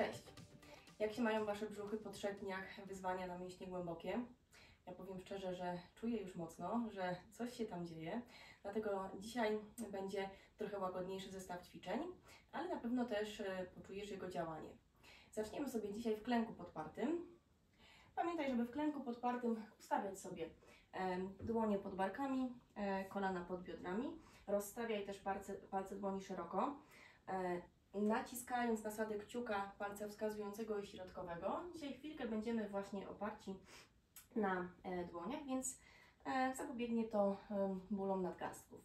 Cześć! Jak się mają Wasze brzuchy po 3 dniach wyzwania na mięśnie głębokie? Ja powiem szczerze, że czuję już mocno, że coś się tam dzieje, dlatego dzisiaj będzie trochę łagodniejszy zestaw ćwiczeń, ale na pewno też poczujesz jego działanie. Zaczniemy sobie dzisiaj w klęku podpartym. Pamiętaj, żeby w klęku podpartym ustawiać sobie dłonie pod barkami, kolana pod biodrami. Rozstawiaj też palce dłoni szeroko. Naciskając na sady kciuka palca wskazującego i środkowego. Dzisiaj chwilkę będziemy właśnie oparci na dłoniach, więc zapobiegnie to bólom nadgarstków.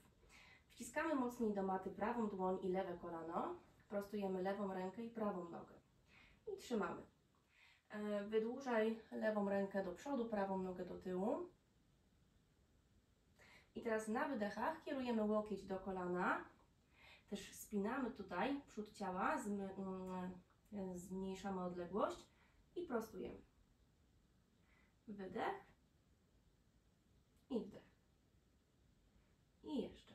Wciskamy mocniej do maty prawą dłoń i lewe kolano. Prostujemy lewą rękę i prawą nogę. I trzymamy. Wydłużaj lewą rękę do przodu, prawą nogę do tyłu. I teraz na wydechach kierujemy łokieć do kolana. Też spinamy tutaj przód ciała, zmniejszamy odległość i prostujemy. Wydech i wdech. I jeszcze.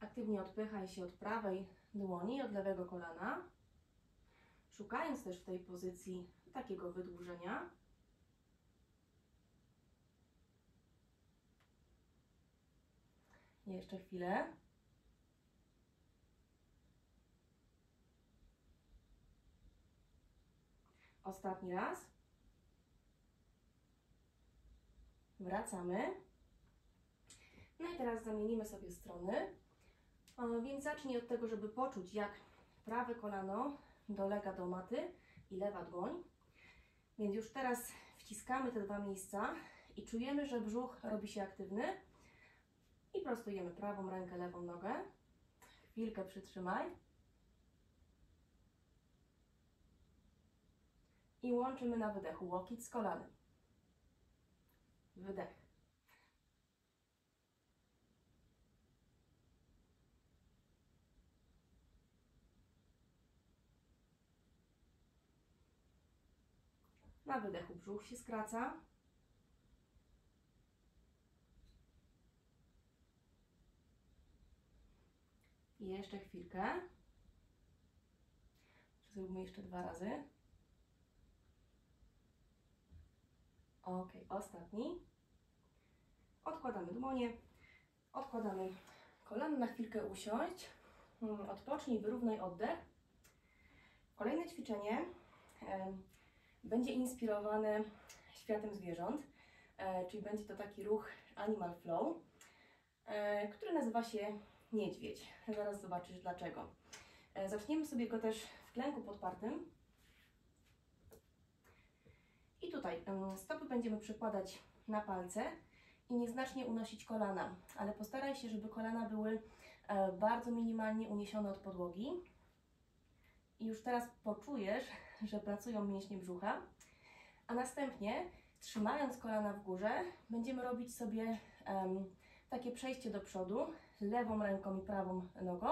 Aktywnie odpychaj się od prawej dłoni i od lewego kolana, szukając też w tej pozycji takiego wydłużenia. Jeszcze chwilę. Ostatni raz. Wracamy. No i teraz zamienimy sobie strony. Więc zacznij od tego, żeby poczuć, jak prawe kolano dolega do maty i lewa dłoń. Więc już teraz wciskamy te dwa miejsca i czujemy, że brzuch robi się aktywny. I prostujemy prawą rękę, lewą nogę. Chwilkę przytrzymaj. I łączymy na wydechu łokieć z kolanem. Wydech. Na wydechu brzuch się skraca. I jeszcze chwilkę. Zróbmy jeszcze 2 razy. Ok, ostatni. Odkładamy dłonie, odkładamy kolana, na chwilkę usiąść. Odpocznij, wyrównaj oddech. Kolejne ćwiczenie będzie inspirowane światem zwierząt, czyli będzie to taki ruch Animal Flow, który nazywa się niedźwiedź. Zaraz zobaczysz dlaczego. Zaczniemy sobie go też w klęku podpartym. I tutaj stopy będziemy przykładać na palce i nieznacznie unosić kolana, ale postaraj się, żeby kolana były bardzo minimalnie uniesione od podłogi. I już teraz poczujesz, że pracują mięśnie brzucha, a następnie trzymając kolana w górze będziemy robić sobie takie przejście do przodu lewą ręką i prawą nogą,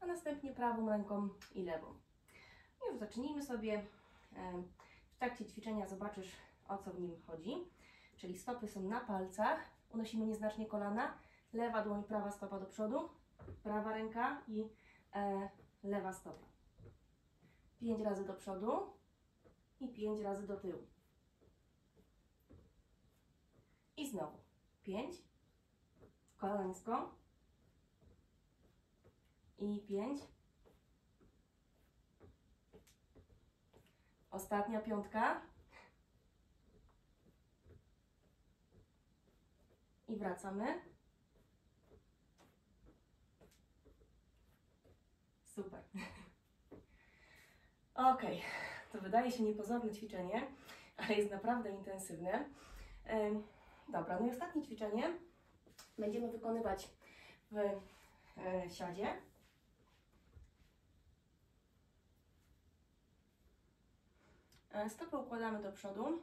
a następnie prawą ręką i lewą. I już zacznijmy sobie. W trakcie ćwiczenia zobaczysz, o co w nim chodzi. Czyli stopy są na palcach, unosimy nieznacznie kolana, lewa dłoń, prawa stopa do przodu, prawa ręka i lewa stopa. 5 razy do przodu i 5 razy do tyłu. I znowu 5. Kolańsko. I 5. Ostatnia 5. I wracamy. Super. Ok, to wydaje się niepozorne ćwiczenie, ale jest naprawdę intensywne. Dobra, no i ostatnie ćwiczenie będziemy wykonywać w siadzie. Stopy układamy do przodu.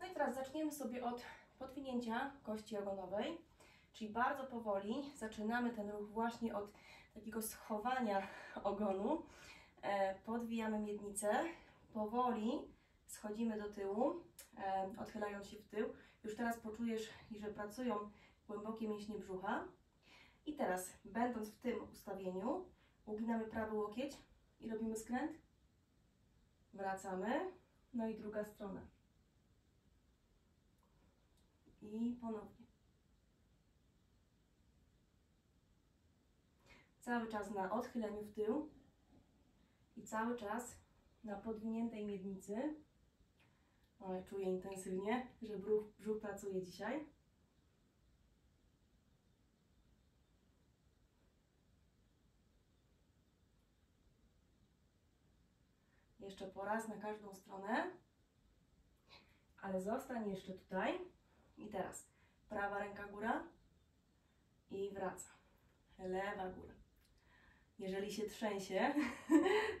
No i teraz zaczniemy sobie od podwinięcia kości ogonowej, czyli bardzo powoli zaczynamy ten ruch właśnie od takiego schowania ogonu. Podwijamy miednicę, powoli schodzimy do tyłu, odchylając się w tył. Już teraz poczujesz, że pracują głębokie mięśnie brzucha. I teraz, będąc w tym ustawieniu, uginamy prawy łokieć i robimy skręt. Wracamy. No i druga strona. I ponownie. Cały czas na odchyleniu w tył i cały czas na podwiniętej miednicy. Ale czuję intensywnie, że brzuch pracuje dzisiaj. Jeszcze po raz na każdą stronę, ale zostań jeszcze tutaj. I teraz prawa ręka góra i wraca. Lewa góra. Jeżeli się trzęsie,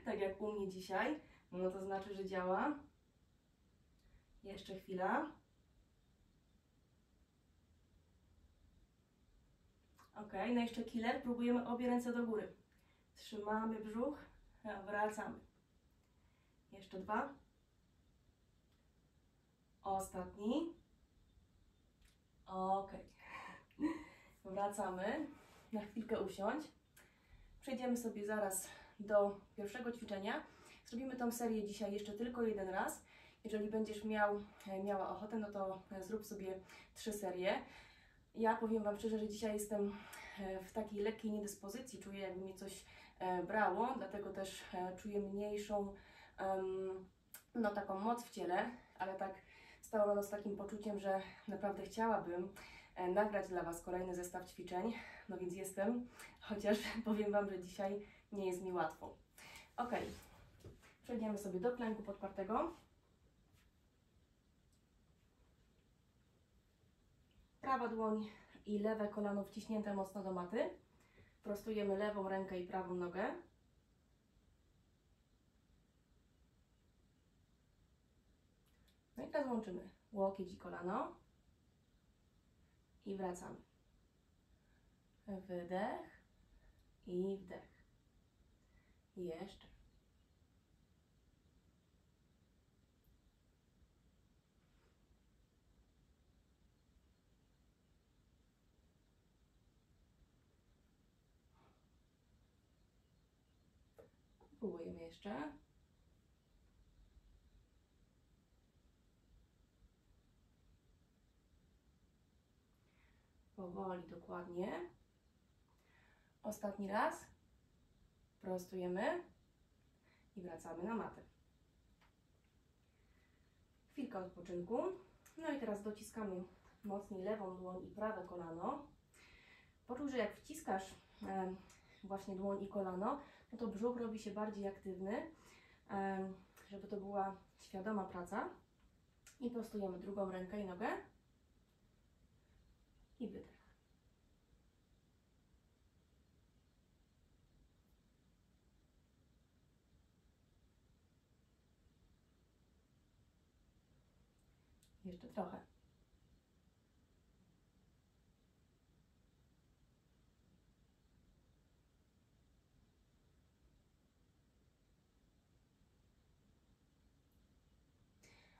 tak jak u mnie dzisiaj, no to znaczy, że działa. Jeszcze chwila. Ok, no jeszcze killer. Próbujemy obie ręce do góry. Trzymamy brzuch, wracamy. Jeszcze dwa. Ostatni. Ok. Wracamy. Na chwilkę usiądź. Przejdziemy sobie zaraz do pierwszego ćwiczenia. Zrobimy tą serię dzisiaj jeszcze tylko jeden raz. Jeżeli będziesz miała ochotę, no to zrób sobie 3 serie. Ja powiem Wam szczerze, że dzisiaj jestem w takiej lekkiej niedyspozycji. Czuję, jakby mnie coś brało, dlatego też czuję mniejszą no taką moc w ciele, ale tak stałam no z takim poczuciem, że naprawdę chciałabym nagrać dla Was kolejny zestaw ćwiczeń, no więc jestem, chociaż powiem Wam, że dzisiaj nie jest mi łatwo. Ok, przejdziemy sobie do klęku podpartego. Prawa dłoń i lewe kolano wciśnięte mocno do maty. Prostujemy lewą rękę i prawą nogę. No i teraz łączymy łokieć i kolano. I wracamy. Wydech i wdech. Jeszcze. Próbujemy jeszcze. Powoli, dokładnie. Ostatni raz. Prostujemy i wracamy na matę. Chwilka odpoczynku. No i teraz dociskamy mocniej lewą dłoń i prawe kolano. Poczuj, że jak wciskasz właśnie dłoń i kolano, no to brzuch robi się bardziej aktywny, żeby to była świadoma praca. I prostujemy drugą rękę i nogę. I wydech. Jeszcze trochę.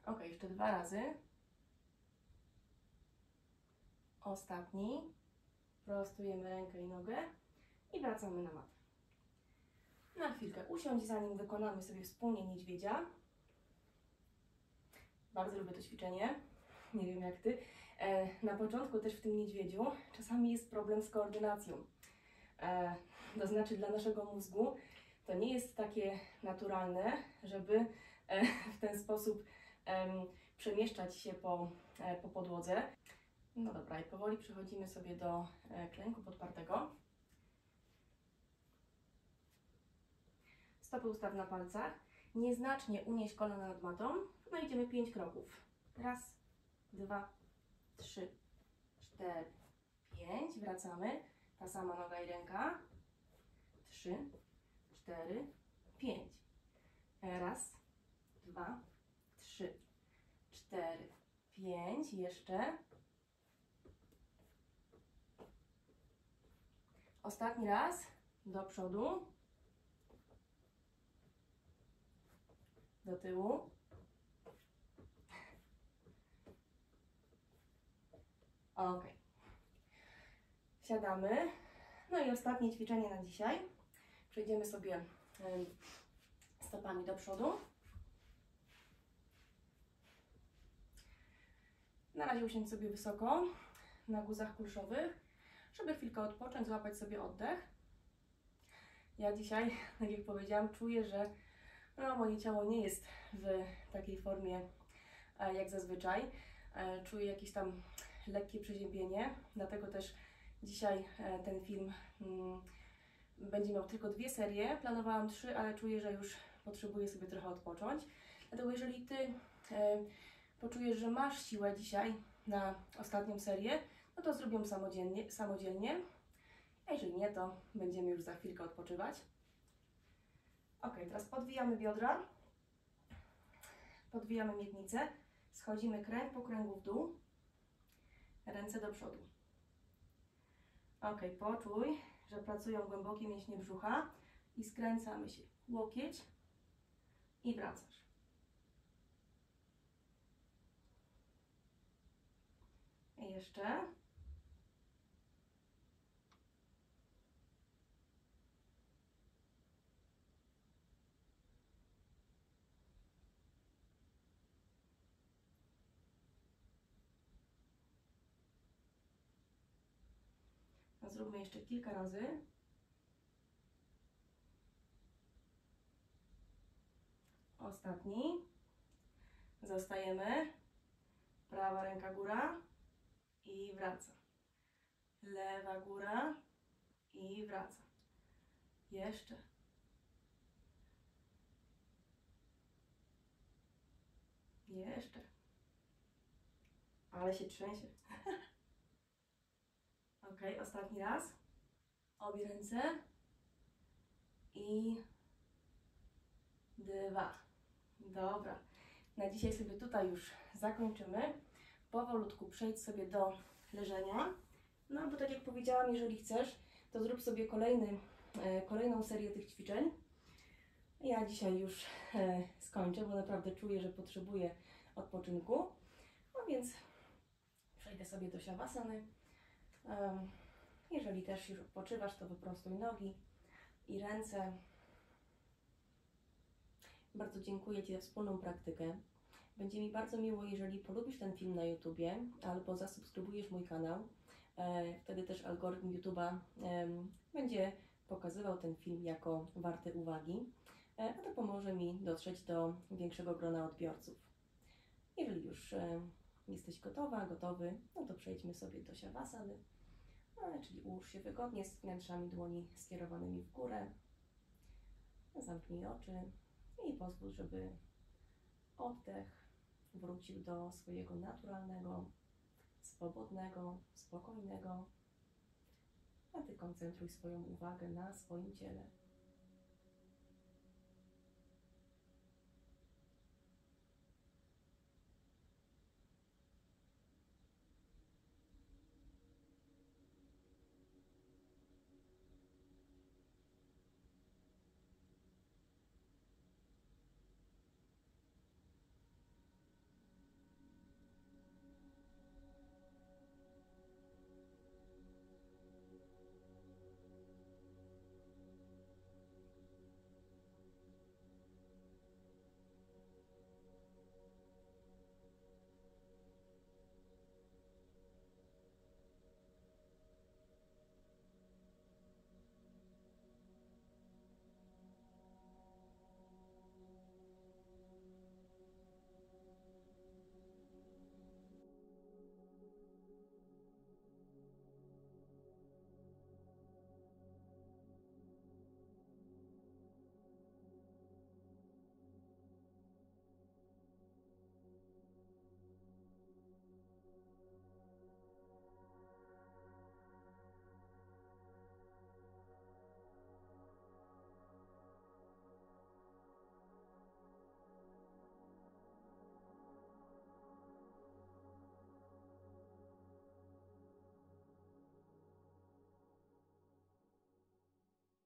Ok, jeszcze 2 razy. Ostatni. Prostujemy rękę i nogę i wracamy na matę. Na chwilkę usiądź, zanim wykonamy sobie wspólnie niedźwiedzia. Bardzo lubię to ćwiczenie. Nie wiem jak Ty. Na początku też w tym niedźwiedziu czasami jest problem z koordynacją. To znaczy dla naszego mózgu to nie jest takie naturalne, żeby w ten sposób przemieszczać się po podłodze. No dobra, i powoli przechodzimy sobie do klęku podpartego. Stopy ustaw na palcach. Nieznacznie unieś kolana nad matą. No idziemy 5 kroków. 1, 2, 3, 4, 5. Wracamy. Ta sama noga i ręka. 3, 4, 5. 1, 2, 3, 4, 5. Jeszcze. Ostatni raz. Do przodu. Do tyłu. Ok. Siadamy. No i ostatnie ćwiczenie na dzisiaj. Przejdziemy sobie stopami do przodu. Na razie usiądź sobie wysoko na guzach kulszowych, żeby chwilkę odpocząć, złapać sobie oddech. Ja dzisiaj, tak jak powiedziałam, czuję, że moje ciało nie jest w takiej formie jak zazwyczaj. Czuję jakieś tam lekkie przeziębienie, dlatego też dzisiaj ten film będzie miał tylko 2 serie. Planowałam 3, ale czuję, że już potrzebuję sobie trochę odpocząć. Dlatego jeżeli Ty poczujesz, że masz siłę dzisiaj na ostatnią serię, no to zrób ją samodzielnie. A jeżeli nie, to będziemy już za chwilkę odpoczywać. Ok, teraz podwijamy biodra, podwijamy miednicę, schodzimy kręg po kręgu w dół, ręce do przodu. Ok, poczuj, że pracują głębokie mięśnie brzucha i skręcamy się. Łokieć i wracasz. I jeszcze. Zróbmy jeszcze kilka razy. Ostatni. Zostajemy. Prawa ręka góra i wraca. Lewa góra i wraca. Jeszcze. Jeszcze. Ale się trzęsie. Ok, ostatni raz. Obie ręce. I 2. Dobra. Na dzisiaj sobie tutaj już zakończymy. Powolutku przejdź sobie do leżenia. No bo tak jak powiedziałam, jeżeli chcesz, to zrób sobie kolejną serię tych ćwiczeń. Ja dzisiaj już skończę, bo naprawdę czuję, że potrzebuję odpoczynku. No więc przejdę sobie do siawasany. Jeżeli też już odpoczywasz, to wyprostuj nogi i ręce. Bardzo dziękuję Ci za wspólną praktykę. Będzie mi bardzo miło, jeżeli polubisz ten film na YouTubie albo zasubskrybujesz mój kanał. Wtedy też algorytm YouTube'a będzie pokazywał ten film jako warty uwagi, a to pomoże mi dotrzeć do większego grona odbiorców. Jeżeli już jesteś gotowa, gotowy, no to przejdźmy sobie do siawasany. Czyli ułóż się wygodnie z wnętrzami dłoni skierowanymi w górę. Zamknij oczy i pozwól, żeby oddech wrócił do swojego naturalnego, swobodnego, spokojnego. A Ty koncentruj swoją uwagę na swoim ciele.